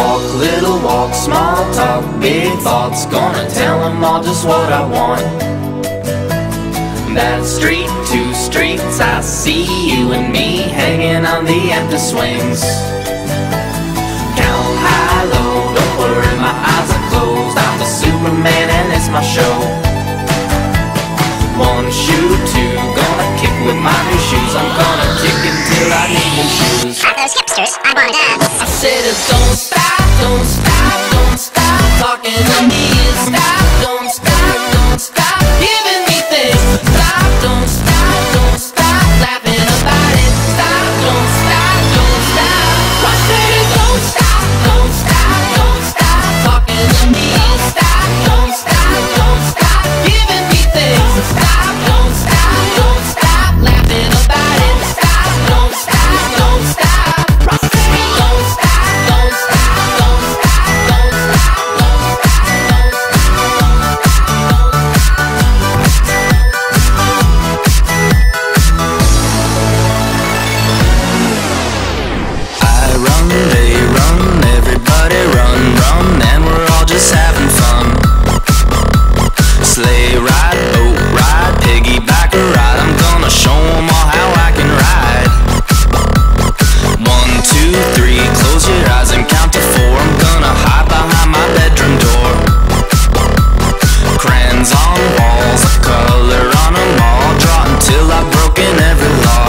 walk, little walk, small talk, big thoughts. Gonna tell them all just what I want. That street, two streets, I see you and me hanging on the empty swings. Count high, low, don't worry, my eyes are closed. I'm the Superman and it's my show. One shoe, two, gonna kick with my new shoes. I'm gonna kick until I need new shoes. At those hipsters, I wanna dance. I said it's don't stop, don't stop, don't stop talking to me. Stop, don't stop, don't stop giving me things. Stop, don't stop, don't stop laughing about it. Stop, don't stop, don't stop. I said it don't stop, don't stop, don't stop talking to me. Stop, don't stop, don't stop giving me things. Stop, don't stop, don't stop laughing about it. Stop, don't stop, don't stop. I said it don't stop, don't stop, don't stop, don't stop, don't stop, don't stop. I run, they run, everybody run, run, and we're all just having fun. Sleigh ride, boat ride, piggyback or ride, I'm gonna show 'em all how I can ride. 1, 2, 3, close your eyes and count to 4. I'm gonna hide behind my bedroom door. Crayons on walls, a color on 'em all, draw until I've broken every law.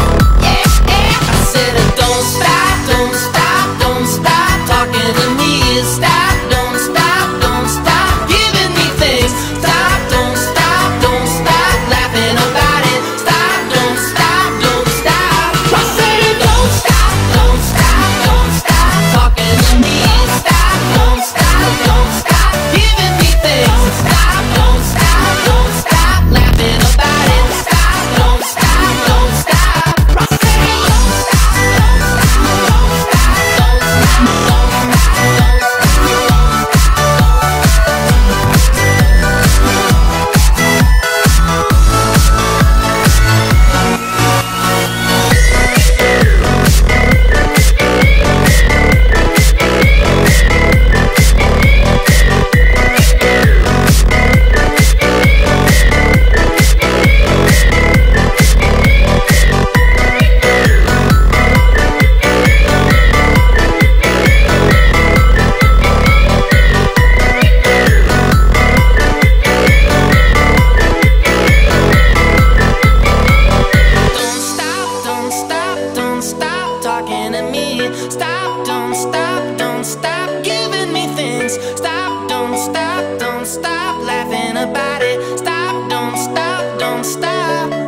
I said don't stop, don't stop, don't stop talking to me. Stop, don't stop, don't stop giving me things. Stop, don't stop, don't stop laughing about it. Stop, don't stop, don't stop. I said don't stop, don't stop, don't stop talking to me. Stop, don't stop, don't stop giving me things. Stop, don't stop, don't stop laughing about it. Stop, don't stop, don't stop. I said don't stop, don't stop, don't stop, don't stop, don't stop, don't stop. Stop, don't stop, don't stop laughing about it. Stop, don't stop, don't stop.